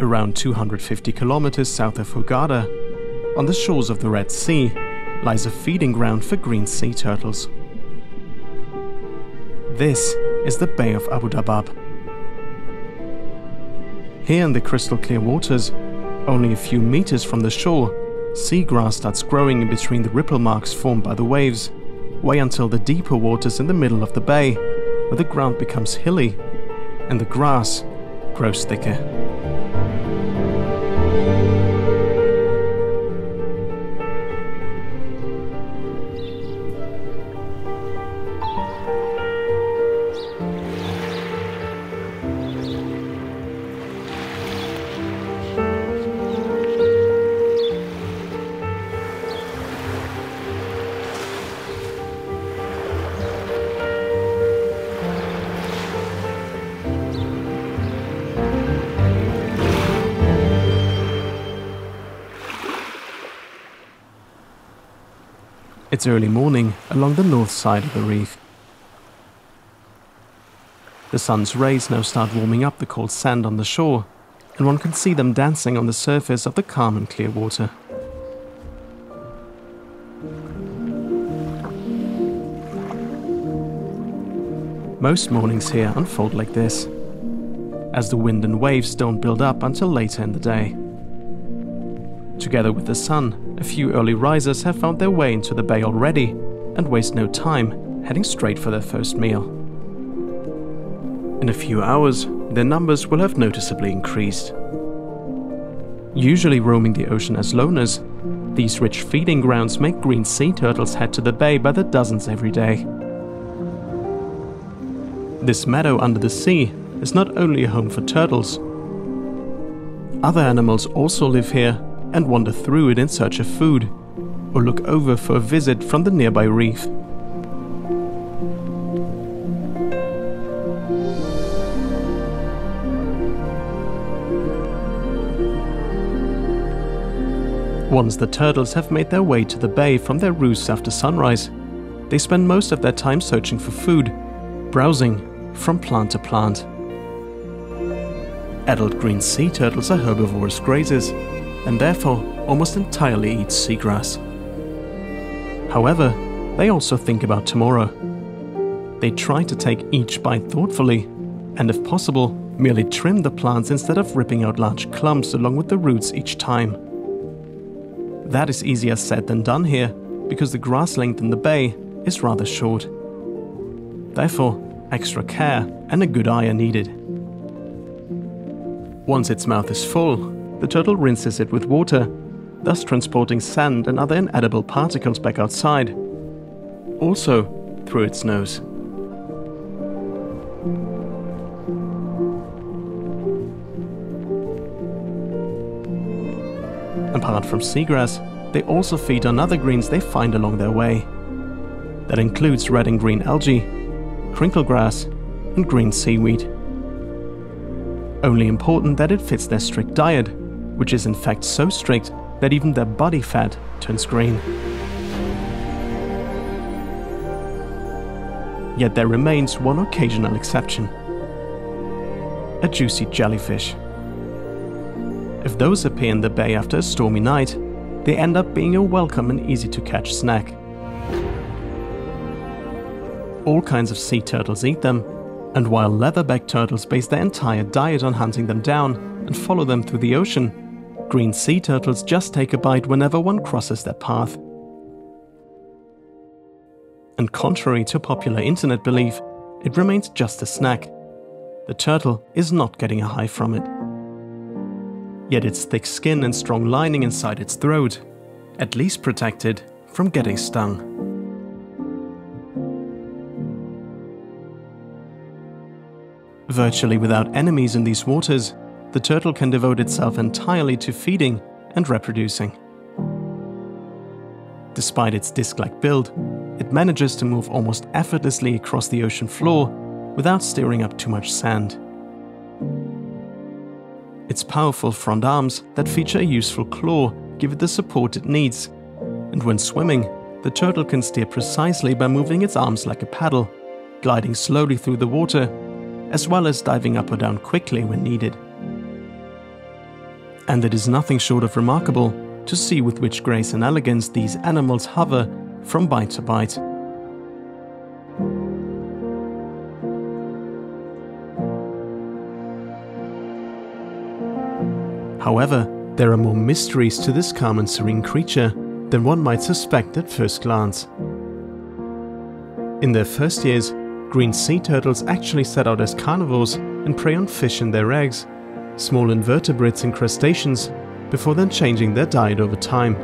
Around 250 kilometers south of Hurghada, on the shores of the Red Sea, lies a feeding ground for green sea turtles. This is the Bay of Abu Dabbab. Here in the crystal clear waters, only a few meters from the shore, seagrass starts growing in between the ripple marks formed by the waves, way until the deeper waters in the middle of the bay, where the ground becomes hilly and the grass grows thicker. It's early morning along the north side of the reef. The sun's rays now start warming up the cold sand on the shore, and one can see them dancing on the surface of the calm and clear water. Most mornings here unfold like this, as the wind and waves don't build up until later in the day. Together with the sun, a few early risers have found their way into the bay already and waste no time, heading straight for their first meal. In a few hours, their numbers will have noticeably increased. Usually roaming the ocean as loners, these rich feeding grounds make green sea turtles head to the bay by the dozens every day. This meadow under the sea is not only a home for turtles. Other animals also live here and wander through it in search of food, or look over for a visit from the nearby reef. Once the turtles have made their way to the bay from their roosts after sunrise, they spend most of their time searching for food, browsing from plant to plant. Adult green sea turtles are herbivorous grazers, and therefore almost entirely eat seagrass. However, they also think about tomorrow. They try to take each bite thoughtfully, and if possible, merely trim the plants instead of ripping out large clumps along with the roots each time. That is easier said than done here, because the grass length in the bay is rather short. Therefore, extra care and a good eye are needed. Once its mouth is full, the turtle rinses it with water, thus transporting sand and other inedible particles back outside, also through its nose. Apart from seagrass, they also feed on other greens they find along their way. That includes red and green algae, crinkle grass, and green seaweed. Only important that it fits their strict diet, which is in fact so strict that even their body fat turns green. Yet there remains one occasional exception: a juicy jellyfish. If those appear in the bay after a stormy night, they end up being a welcome and easy-to-catch snack. All kinds of sea turtles eat them, and while leatherback turtles base their entire diet on hunting them down and follow them through the ocean, green sea turtles just take a bite whenever one crosses their path. And contrary to popular internet belief, it remains just a snack. The turtle is not getting a high from it. Yet its thick skin and strong lining inside its throat at least protect it from getting stung. Virtually without enemies in these waters, the turtle can devote itself entirely to feeding and reproducing. Despite its disc-like build, it manages to move almost effortlessly across the ocean floor without stirring up too much sand. Its powerful front arms that feature a useful claw give it the support it needs, and when swimming, the turtle can steer precisely by moving its arms like a paddle, gliding slowly through the water, as well as diving up or down quickly when needed. and it is nothing short of remarkable to see with which grace and elegance these animals hover from bite to bite. However, there are more mysteries to this calm and serene creature than one might suspect at first glance. In their first years, green sea turtles actually set out as carnivores and prey on fish and their eggs, small invertebrates and crustaceans, before then changing their diet over time.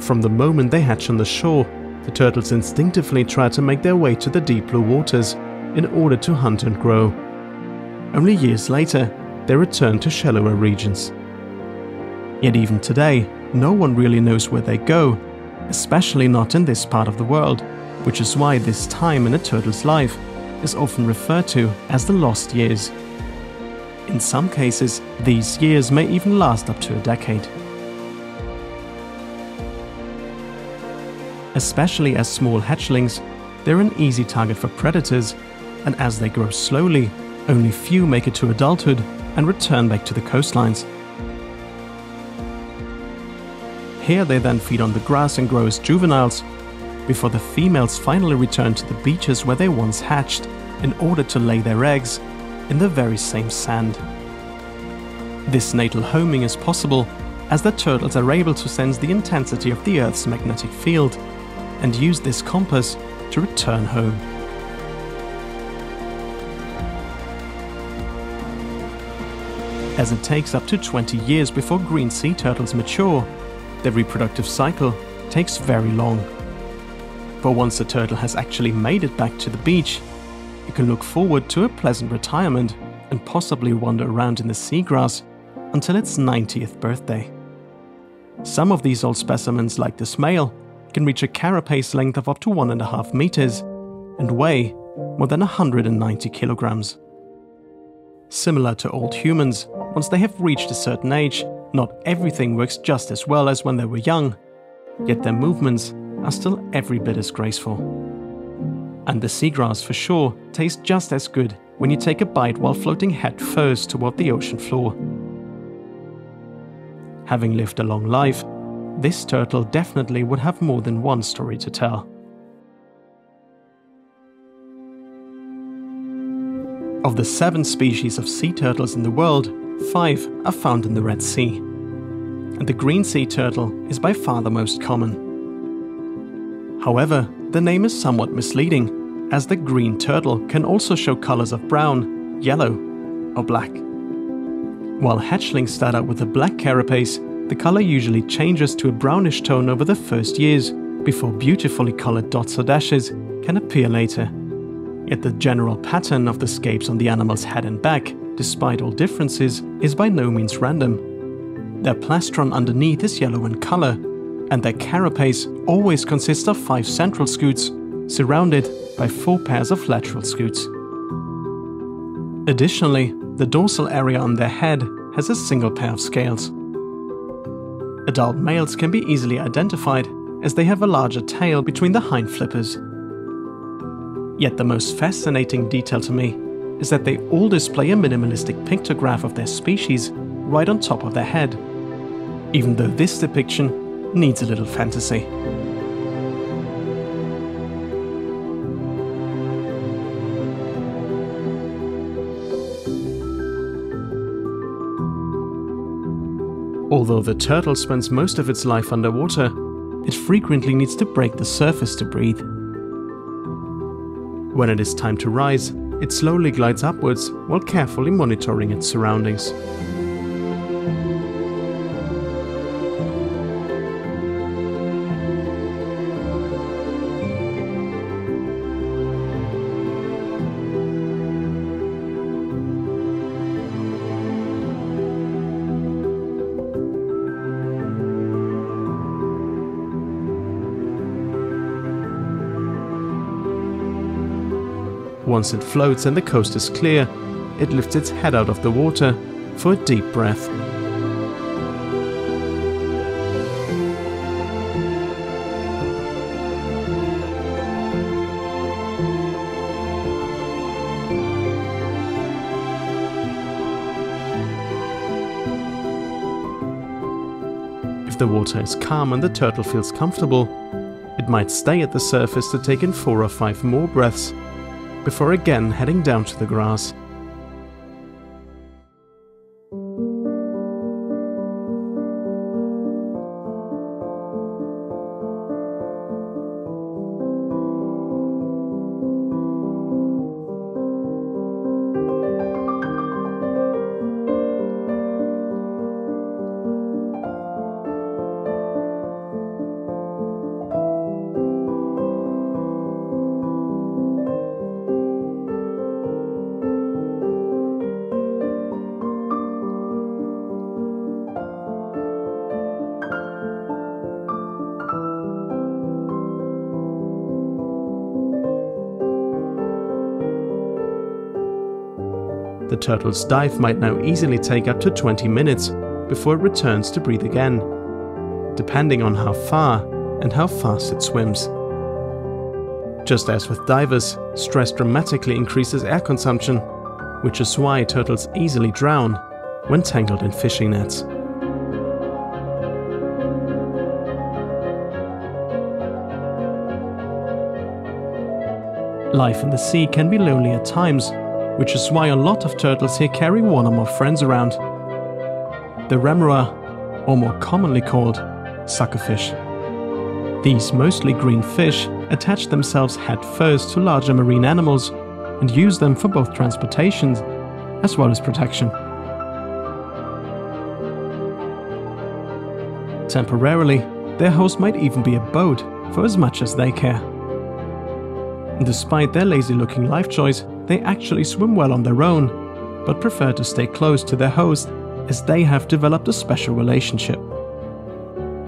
From the moment they hatch on the shore, the turtles instinctively try to make their way to the deep blue waters in order to hunt and grow. Only years later, they return to shallower regions. Yet even today, no one really knows where they go, especially not in this part of the world, which is why this time in a turtle's life is often referred to as the lost years. In some cases, these years may even last up to a decade. Especially as small hatchlings, they're an easy target for predators, and as they grow slowly, only few make it to adulthood and return back to the coastlines. Here they then feed on the grass and grow as juveniles, before the females finally return to the beaches where they once hatched in order to lay their eggs in the very same sand. This natal homing is possible as the turtles are able to sense the intensity of the Earth's magnetic field and use this compass to return home. As it takes up to 20 years before green sea turtles mature, their reproductive cycle takes very long. But once the turtle has actually made it back to the beach, you can look forward to a pleasant retirement and possibly wander around in the seagrass until its 90th birthday. Some of these old specimens, like this male, can reach a carapace length of up to 1.5 meters and weigh more than 190 kilograms. Similar to old humans, once they have reached a certain age, not everything works just as well as when they were young, yet their movements are still every bit as graceful. And the seagrass for sure tastes just as good when you take a bite while floating head first toward the ocean floor. Having lived a long life, this turtle definitely would have more than one story to tell. Of the 7 species of sea turtles in the world, 5 are found in the Red Sea. And the green sea turtle is by far the most common. However, the name is somewhat misleading, as the green turtle can also show colors of brown, yellow, or black. While hatchlings start out with a black carapace, the color usually changes to a brownish tone over the first years, before beautifully colored dots or dashes can appear later. Yet the general pattern of the scapes on the animal's head and back, despite all differences, is by no means random. Their plastron underneath is yellow in color, and their carapace always consists of 5 central scutes, surrounded by 4 pairs of lateral scutes. Additionally, the dorsal area on their head has a single pair of scales. Adult males can be easily identified as they have a larger tail between the hind flippers. Yet the most fascinating detail to me is that they all display a minimalistic pictograph of their species right on top of their head, even though this depiction needs a little fantasy. Although the turtle spends most of its life underwater, it frequently needs to break the surface to breathe. When it is time to rise, it slowly glides upwards while carefully monitoring its surroundings. Once it floats and the coast is clear, it lifts its head out of the water for a deep breath. the water is calm and the turtle feels comfortable, it might stay at the surface to take in 4 or 5 more breaths before again heading down to the grass. The turtle's dive might now easily take up to 20 minutes before it returns to breathe again, depending on how far and how fast it swims. Just as with divers, stress dramatically increases air consumption, which is why turtles easily drown when tangled in fishing nets. Life in the sea can be lonely at times, which is why a lot of turtles here carry one or more friends around. The Remora, or more commonly called, suckerfish. These mostly green fish attach themselves head first to larger marine animals and use them for both transportation as well as protection. Temporarily, their host might even be a boat for as much as they care. Despite their lazy-looking life choice, they actually swim well on their own, but prefer to stay close to their host as they have developed a special relationship.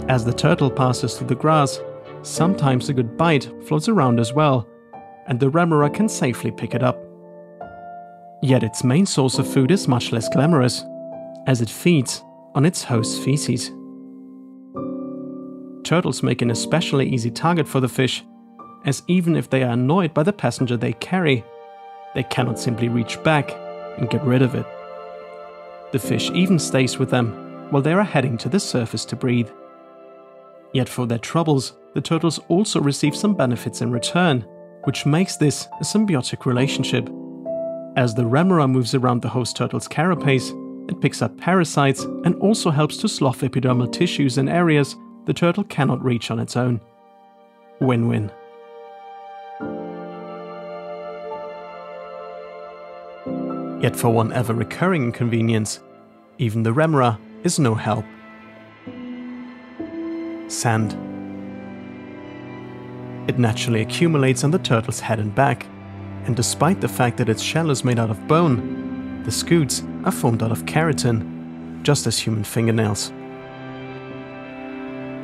As the turtle passes through the grass, sometimes a good bite floats around as well, and the Remora can safely pick it up. Yet its main source of food is much less glamorous, as it feeds on its host's feces. Turtles make an especially easy target for the fish, as even if they are annoyed by the passenger they carry, they cannot simply reach back and get rid of it. The fish even stays with them while they are heading to the surface to breathe. Yet for their troubles, the turtles also receive some benefits in return, which makes this a symbiotic relationship. As the Remora moves around the host turtle's carapace, it picks up parasites and also helps to slough epidermal tissues in areas the turtle cannot reach on its own. Win-win. Yet for one ever-recurring inconvenience, even the Remora is no help. Sand. It naturally accumulates on the turtle's head and back, and despite the fact that its shell is made out of bone, the scutes are formed out of keratin, just as human fingernails.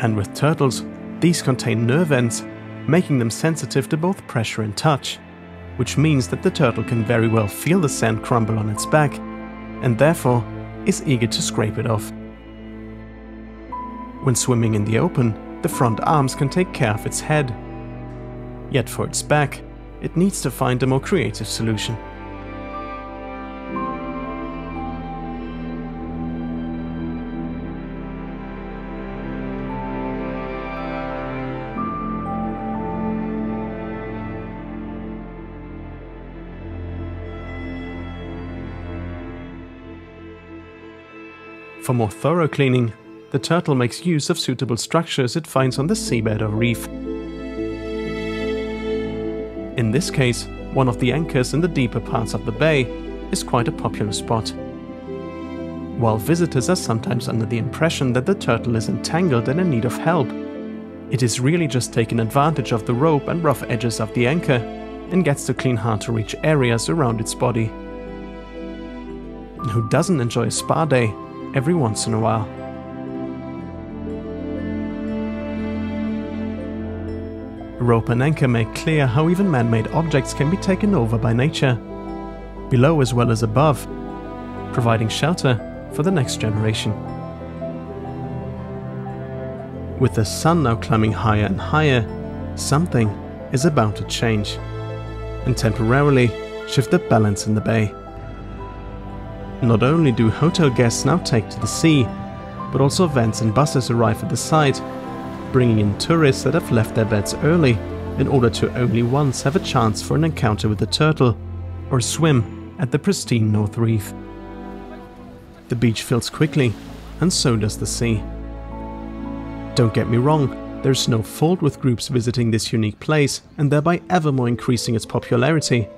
And with turtles, these contain nerve ends, making them sensitive to both pressure and touch, which means that the turtle can very well feel the sand crumble on its back, and therefore is eager to scrape it off. When swimming in the open, the front arms can take care of its head. Yet for its back, it needs to find a more creative solution. For more thorough cleaning, the turtle makes use of suitable structures it finds on the seabed or reef. In this case, one of the anchors in the deeper parts of the bay is quite a popular spot. While visitors are sometimes under the impression that the turtle is entangled and in need of help, it is really just taking advantage of the rope and rough edges of the anchor and gets to clean hard-to-reach areas around its body. And who doesn't enjoy a spa day every once in a while? Rope and anchor make clear how even man-made objects can be taken over by nature, below as well as above, providing shelter for the next generation. With the sun now climbing higher and higher, something is about to change and temporarily shift the balance in the bay. Not only do hotel guests now take to the sea, but also vans and buses arrive at the site, bringing in tourists that have left their beds early in order to only once have a chance for an encounter with a turtle or swim at the pristine North Reef. The beach fills quickly, and so does the sea. Don't get me wrong, there's no fault with groups visiting this unique place and thereby ever more increasing its popularity,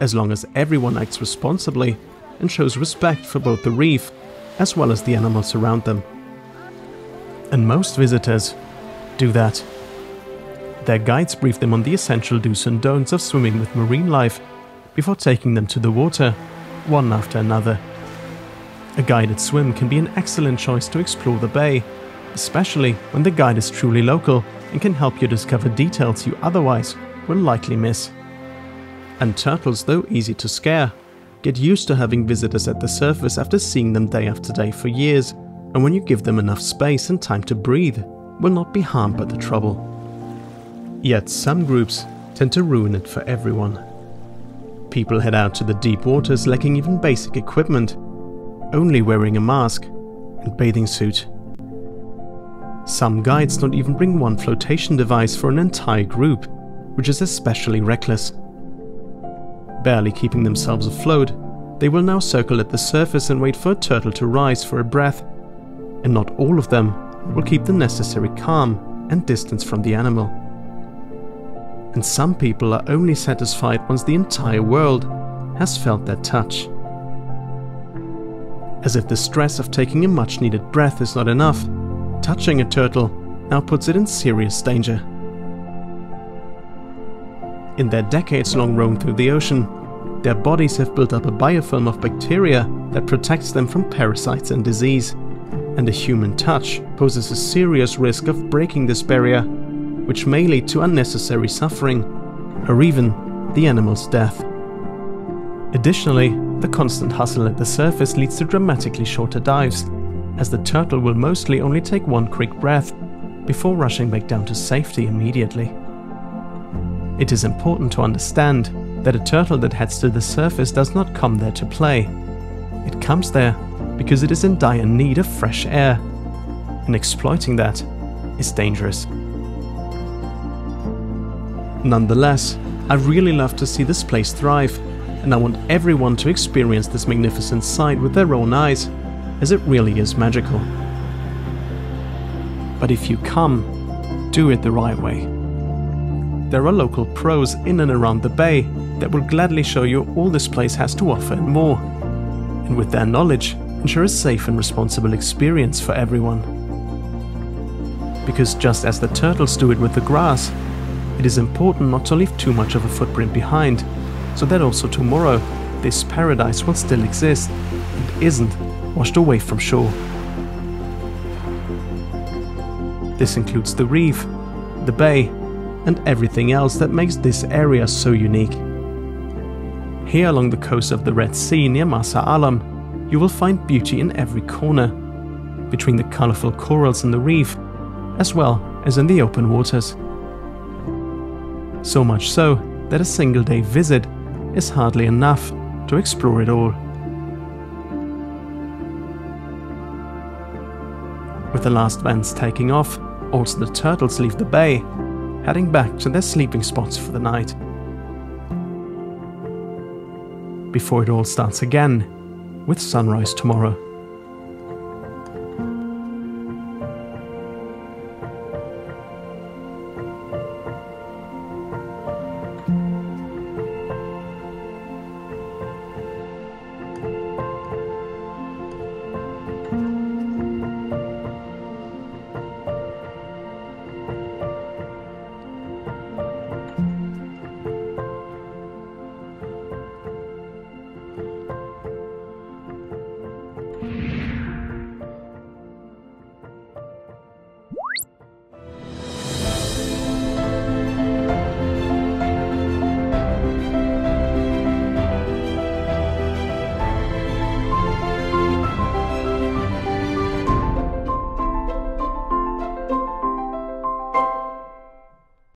as long as everyone acts responsibly and shows respect for both the reef as well as the animals around them. And most visitors do that. Their guides brief them on the essential do's and don'ts of swimming with marine life before taking them to the water, one after another. A guided swim can be an excellent choice to explore the bay, especially when the guide is truly local and can help you discover details you otherwise will likely miss. And turtles, though easy to scare, get used to having visitors at the surface after seeing them day after day for years, and when you give them enough space and time to breathe, will not be harmed by the trouble. Yet some groups tend to ruin it for everyone. People head out to the deep waters lacking even basic equipment, only wearing a mask and bathing suit. Some guides don't even bring one flotation device for an entire group, which is especially reckless. Barely keeping themselves afloat, they will now circle at the surface and wait for a turtle to rise for a breath, and not all of them will keep the necessary calm and distance from the animal. And some people are only satisfied once the entire world has felt their touch. As if the stress of taking a much-needed breath is not enough, touching a turtle now puts it in serious danger. In their decades-long roam through the ocean, their bodies have built up a biofilm of bacteria that protects them from parasites and disease, and a human touch poses a serious risk of breaking this barrier, which may lead to unnecessary suffering or even the animal's death. Additionally, the constant hustle at the surface leads to dramatically shorter dives, as the turtle will mostly only take one quick breath before rushing back down to safety immediately. It is important to understand that a turtle that heads to the surface does not come there to play. It comes there because it is in dire need of fresh air, and exploiting that is dangerous. Nonetheless, I really love to see this place thrive, and I want everyone to experience this magnificent sight with their own eyes, as it really is magical. But if you come, do it the right way. There are local pros in and around the bay that will gladly show you all this place has to offer and more, and with their knowledge ensure a safe and responsible experience for everyone. Because just as the turtles do it with the grass, it is important not to leave too much of a footprint behind, so that also tomorrow this paradise will still exist and isn't washed away from shore. This includes the reef, the bay, and everything else that makes this area so unique. Here along the coast of the Red Sea near Marsa Alam, you will find beauty in every corner, between the colorful corals in the reef, as well as in the open waters. So much so that a single day visit is hardly enough to explore it all. With the last vans taking off, also the turtles leave the bay, heading back to their sleeping spots for the night. Before it all starts again, with sunrise tomorrow.